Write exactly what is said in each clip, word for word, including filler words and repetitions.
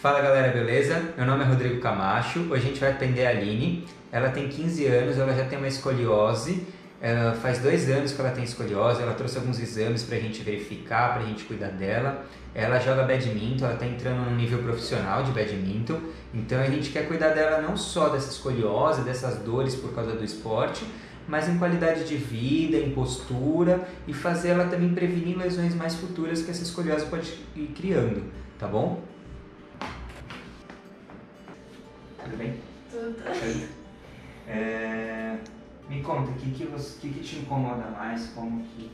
Fala galera, beleza? Meu nome é Rodrigo Camacho, hoje a gente vai atender a Aline. Ela tem quinze anos, ela já tem uma escoliose, ela faz dois anos que ela tem escoliose, ela trouxe alguns exames pra gente verificar, pra gente cuidar dela. Ela joga badminton, ela tá entrando num nível profissional de badminton, então a gente quer cuidar dela não só dessa escoliose, dessas dores por causa do esporte, mas em qualidade de vida, em postura e fazer ela também prevenir lesões mais futuras que essa escoliose pode ir criando, tá bom? Tudo bem? Tudo. É, me conta, o que que, que que te incomoda mais? Como que...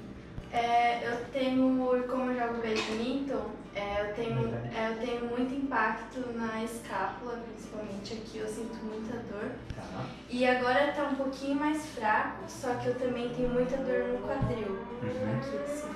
É, eu tenho, como eu jogo badminton, é, eu, tenho, é, eu tenho muito impacto na escápula, principalmente aqui, eu sinto muita dor. Tá. E agora tá um pouquinho mais fraco, só que eu também tenho muita dor no quadril, uhum. Aqui assim.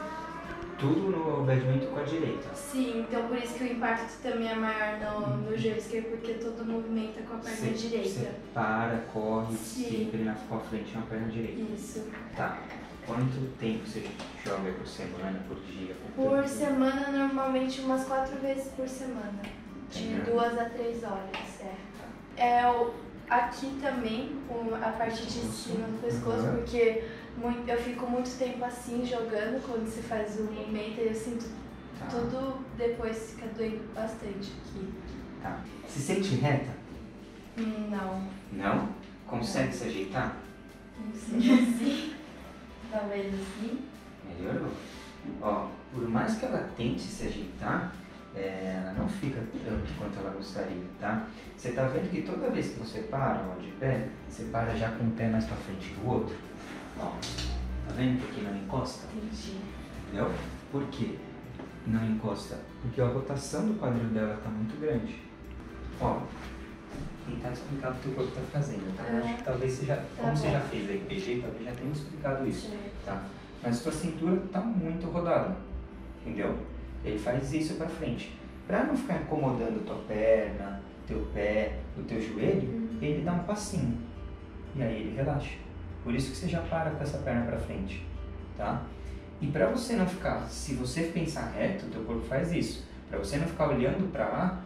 Tudo no badminton com a direita. Sim, então por isso que o impacto também é maior no, no joelho esquerdo, porque todo movimenta com a perna cê, direita. Você para, corre, sempre na frente com a perna direita. Isso. Tá. Quanto tempo você joga por semana, por dia? Por, por semana, normalmente umas quatro vezes por semana. De é. duas a três horas, é. É o, aqui também, o, a parte de cima do pescoço, uhum. Porque... Muito, eu fico muito tempo assim jogando, quando você faz o movimento, eu sinto tá. tudo, depois fica doendo bastante aqui. Tá. Se sente reta? Não. Não? Consegue não. se ajeitar? Não sei, assim. Talvez assim. Melhorou. Ó, por mais que ela tente se ajeitar, é, ela não fica tanto quanto ela gostaria, tá? Você tá vendo que toda vez que você para ó, de pé, você para já com um pé mais pra frente que o outro? Ó, tá vendo que aqui não encosta? Entendi. Entendeu? Por que não encosta? Porque a rotação do quadril dela tá muito grande. Ó, tentar explicar o que o corpo tá fazendo, tá? É. Acho que talvez você já, tá como bom. Você já fez a I P G, talvez já tenha explicado isso, é. Tá? Mas sua cintura tá muito rodada, entendeu? Ele faz isso pra frente. Pra não ficar incomodando tua perna, teu pé, o teu joelho, hum. ele dá um passinho. E aí ele relaxa. Por isso que você já para com essa perna pra frente, tá? E pra você não ficar, se você pensar reto, o teu corpo faz isso. Pra você não ficar olhando pra lá,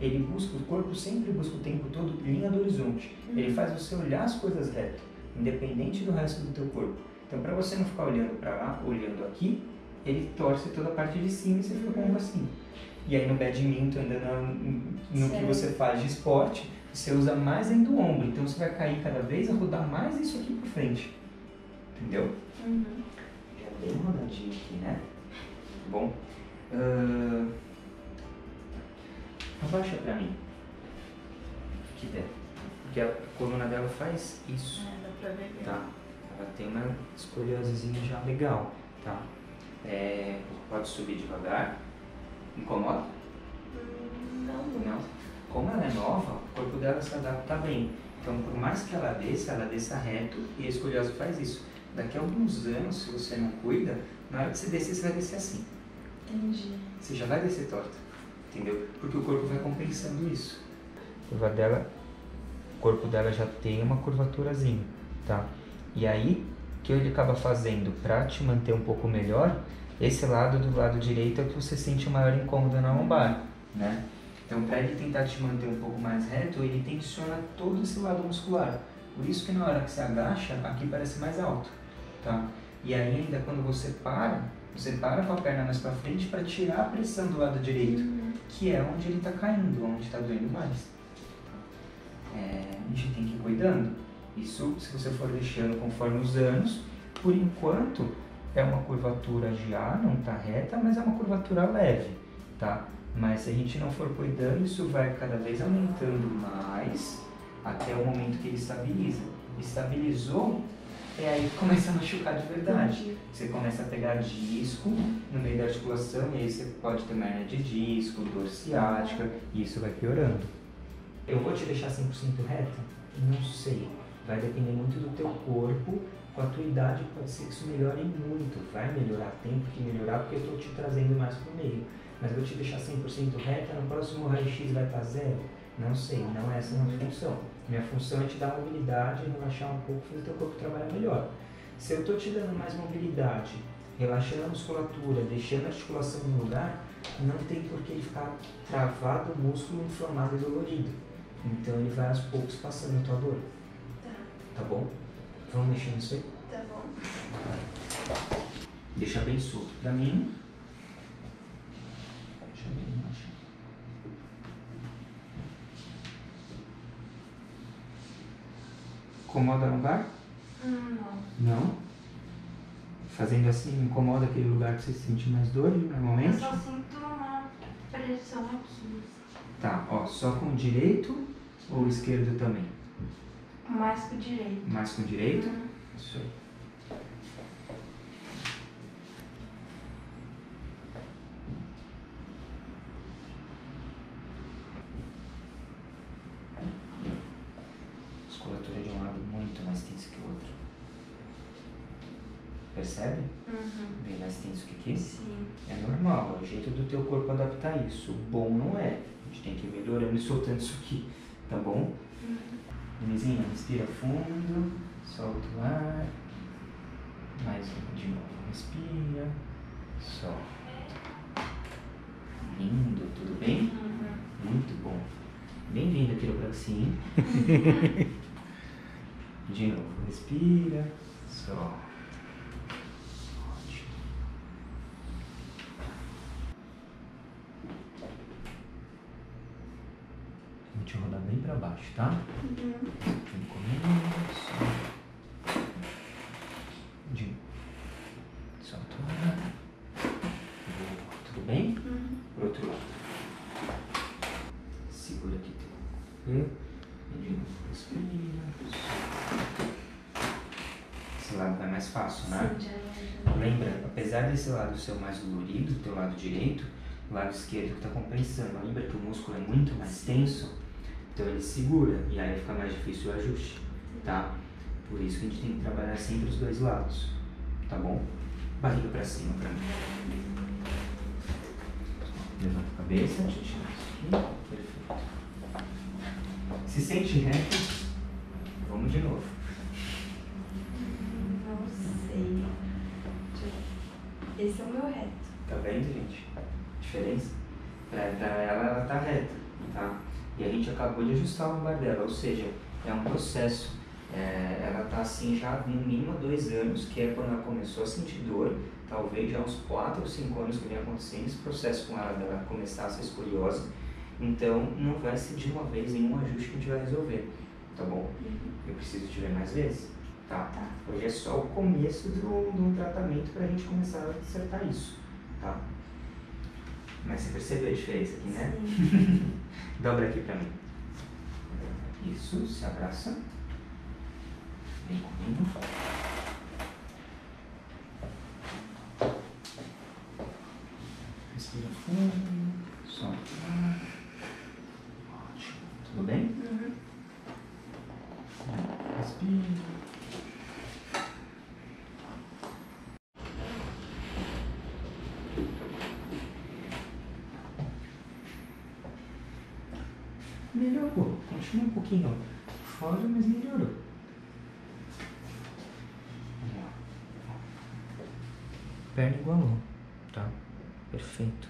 ele busca, o corpo sempre busca o tempo todo linha do horizonte. Uhum. Ele faz você olhar as coisas reto, independente do resto do teu corpo. Então pra você não ficar olhando pra lá, olhando aqui, ele torce toda a parte de cima e você fica como assim. E aí no badminton, andando no, no que você faz de esporte, você usa mais ainda o ombro, então você vai cair cada vez a rodar mais isso aqui pra frente. Entendeu? Uhum. Já dei uma rodadinha aqui, né? Bom. Uh... Abaixa pra mim. Que der. Porque a coluna dela faz isso. É, dá pra ver. Tá. Ela tem uma escoliosezinha já legal. Tá. É... Pode subir devagar. Incomoda? Hum, não. Não? Como ela é nova, o corpo dela se adapta bem. Então, por mais que ela desça, ela desça reto e a escoliose faz isso. Daqui a alguns anos, se você não cuida, na hora que você descer, você vai descer assim. Entendi. Você já vai descer torta, entendeu? Porque o corpo vai compensando isso. A curva dela, o corpo dela já tem uma curvaturazinha, tá? E aí, o que ele acaba fazendo pra te manter um pouco melhor, esse lado do lado direito é que você sente o maior incômodo na lombar, né? Então, para ele tentar te manter um pouco mais reto, ele tensiona todo esse lado muscular. Por isso que na hora que você agacha, aqui parece mais alto, tá? E ainda, quando você para, você para com a perna mais para frente para tirar a pressão do lado direito, uhum. que é onde ele está caindo, onde está doendo mais. É, a gente tem que ir cuidando. Isso, se você for deixando conforme os anos, por enquanto, é uma curvatura já, não está reta, mas é uma curvatura leve, tá? Mas se a gente não for cuidando, isso vai cada vez aumentando mais até o momento que ele estabiliza. Estabilizou, é aí que começa a machucar de verdade. Você começa a pegar disco no meio da articulação e aí você pode ter hérnia de disco, dor ciática e isso vai piorando. Eu vou te deixar cem por cento reta? Não sei. Vai depender muito do teu corpo. Com a tua idade pode ser que isso melhore muito. Vai melhorar, tem que melhorar porque eu estou te trazendo mais para o meio. Mas vou te deixar cem por cento reta, no próximo raio-x vai estar zero? Não sei, não é essa a minha função. Minha função é te dar mobilidade, relaxar um pouco, fazer o teu corpo trabalhar melhor. Se eu estou te dando mais mobilidade, relaxando a musculatura, deixando a articulação no lugar, não tem por que ele ficar travado, o músculo inflamado e dolorido. Então ele vai aos poucos passando a tua dor. Tá. Tá bom? Vamos mexer nisso aí? Tá bom. Deixa bem solto pra mim. Deixa bem embaixo. Incomoda a lombar? Hum, não. Não? Fazendo assim, incomoda aquele lugar que você sente mais dor normalmente? Eu só sinto uma pressão aqui. Tá, ó, só com o direito ou esquerdo também? Mais com o direito. Mais com o direito? Hum. Isso aí. Musculatura de um lado muito mais tenso que o outro. Percebe? Uhum. Bem mais tenso que aqui? Sim. É normal, é o jeito do teu corpo adaptar isso. O bom não é. A gente tem que ir melhorando e soltando isso aqui, tá bom? Uhum. Luizinha, respira fundo, solta o ar. Mais um de novo, respira, solta. Lindo, tudo bem? Uhum. Muito bom. Bem-vindo à quiropraxia. De novo, respira, solta. Ótimo. Vou te rodar bem pra baixo, tá? Uhum. Solta. De novo. Solta o ar. Boa. Tudo bem? Uhum. Pro outro lado. Segura aqui, tá? Hum? De novo, respira. Esse lado vai mais fácil, né? Sim, já, já. Lembra, apesar desse lado ser mais dolorido, teu lado direito, o lado esquerdo que tá compensando. Lembra que o músculo é muito mais tenso, então ele segura e aí fica mais difícil o ajuste, tá? Por isso que a gente tem que trabalhar sempre os dois lados, tá bom? Barriga pra cima pra mim. Levanta a cabeça, deixa eu tirar isso aqui. Perfeito. Se sente reto, vamos de novo. Não sei. Esse é o meu reto. Tá vendo, gente? A diferença? Pra, pra ela, ela tá reta, tá? E a gente acabou de ajustar o lombar dela, ou seja, é um processo. É, ela tá assim já no mínimo há dois anos, que é quando ela começou a sentir dor. Talvez já há uns quatro ou cinco anos que vem acontecendo esse processo com ela, dela começar a ser escoliose. Então, não vai ser de uma vez nenhum ajuste que a gente vai resolver, tá bom? Uhum. Eu preciso te ver mais vezes? Tá. Tá. Hoje é só o começo de um tratamento pra gente começar a acertar isso, tá? Mas você percebeu a diferença aqui, né? Sim. Dobra aqui pra mim. Isso, se abraça. Vem comigo. Respira fundo, solta o ar. Ótimo. Tudo bem? Uhum. Respira. Melhorou. Continua um pouquinho fora, mas melhorou. Perna igualou, tá? Perfeito.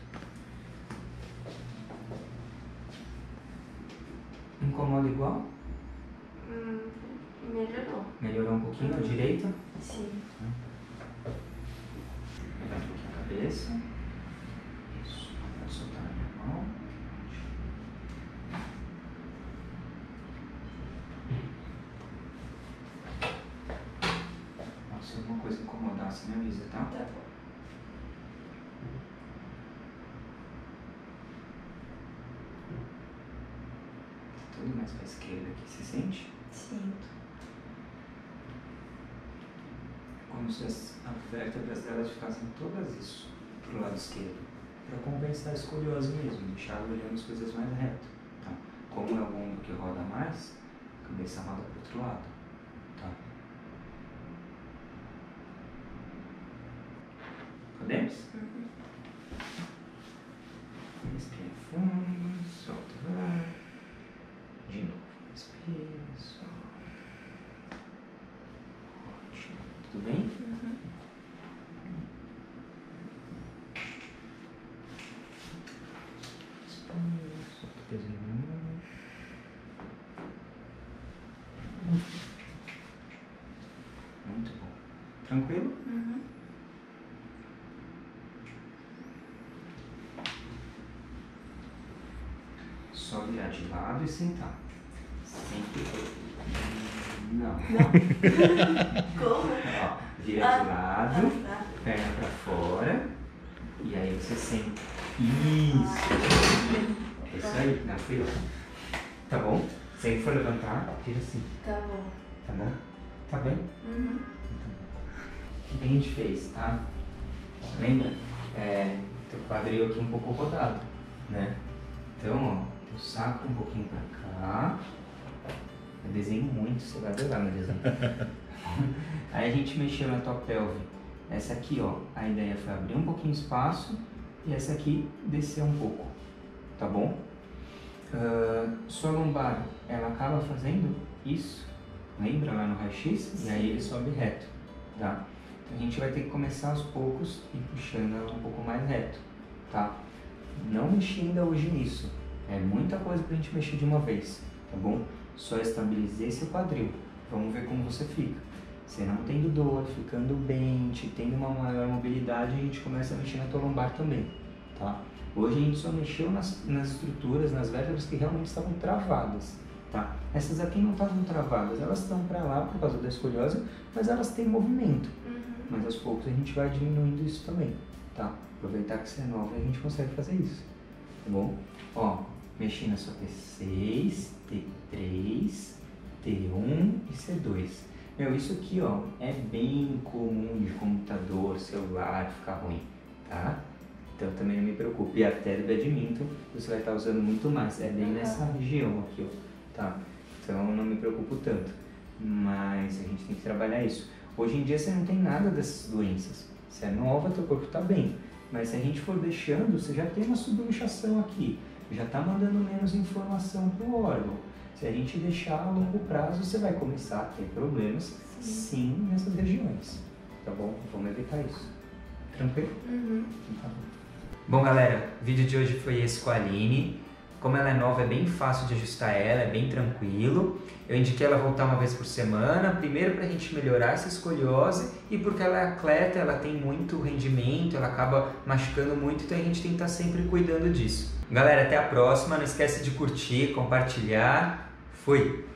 Incomoda igual? Hum, melhorou. Melhorou um pouquinho à direita? Sim. Tá. Levanta um pouquinho a cabeça. Isso. Vou soltar a minha mão. Se alguma coisa incomodar, você me avisa, tá? Tá bom. Tudo mais pra esquerda aqui, você sente? Sinto. Como se as vértebras delas ficassem todas isso, pro lado esquerdo. Pra compensar a escoliose mesmo, deixar olhando as coisas mais reto, tá? Como é o ombro que roda mais, a cabeça roda pro outro lado, tá? Podemos? Uhum. Respira fundo, solta o ar. De novo, respira, solta. Ótimo. Tudo bem? Uhum. Tranquilo? Uhum. Só virar de lado e sentar. Sempre. Não. Não. Como? Ó, vira ah, de lado, ah, tá. Perna pra fora. E aí você senta. Isso. Ah, isso aí, na fila. Tá bom? Se aí for levantar, tira assim. Tá bom. Tá bom? Tá bem? Uhum. Então, o que a gente fez, tá? Lembra? É, teu quadril aqui um pouco rodado, né? Então, ó, teu saco um pouquinho pra cá. Eu desenho muito, você vai adorar meu desenho. Aí a gente mexeu na tua pelve. Essa aqui, ó, a ideia foi abrir um pouquinho espaço e essa aqui descer um pouco, tá bom? Uh, sua lombar, ela acaba fazendo isso, lembra lá no raio-x? E aí ele sobe reto, tá? Então a gente vai ter que começar aos poucos e puxando ela um pouco mais reto, tá? Não mexi ainda hoje nisso, é muita coisa pra gente mexer de uma vez, tá bom? Só estabilizei seu quadril, vamos ver como você fica. Você não tendo dor, ficando bem, te tendo uma maior mobilidade, a gente começa a mexer na tua lombar também, tá? Hoje a gente só mexeu nas, nas estruturas, nas vértebras que realmente estavam travadas, tá? Essas aqui não estavam travadas, elas estão para lá por causa da escoliose, mas elas têm movimento. Uhum. Mas aos poucos a gente vai diminuindo isso também, tá? Aproveitar que você é nova e a gente consegue fazer isso, tá bom? Ó, mexi na sua T seis, T três, T um e C dois. Meu, isso aqui, ó, é bem comum de computador, celular, ficar ruim, tá? Então também não me preocupe, e até do badminton você vai estar usando muito mais, é bem nessa região aqui, ó, tá? Então não me preocupo tanto, mas a gente tem que trabalhar isso. Hoje em dia você não tem nada dessas doenças, você é nova, teu corpo tá bem, mas se a gente for deixando, você já tem uma subluxação aqui, já tá mandando menos informação pro órgão. Se a gente deixar a longo prazo, você vai começar a ter problemas, sim, sim nessas regiões, tá bom? Vamos evitar isso, tranquilo? Uhum. Tá bom. Bom galera, o vídeo de hoje foi esse com a Aline. Como ela é nova, é bem fácil de ajustar ela, é bem tranquilo. Eu indiquei ela voltar uma vez por semana, primeiro para a gente melhorar essa escoliose e porque ela é atleta, ela tem muito rendimento, ela acaba machucando muito, então a gente tem que estar sempre cuidando disso. Galera, até a próxima, não esquece de curtir, compartilhar, fui!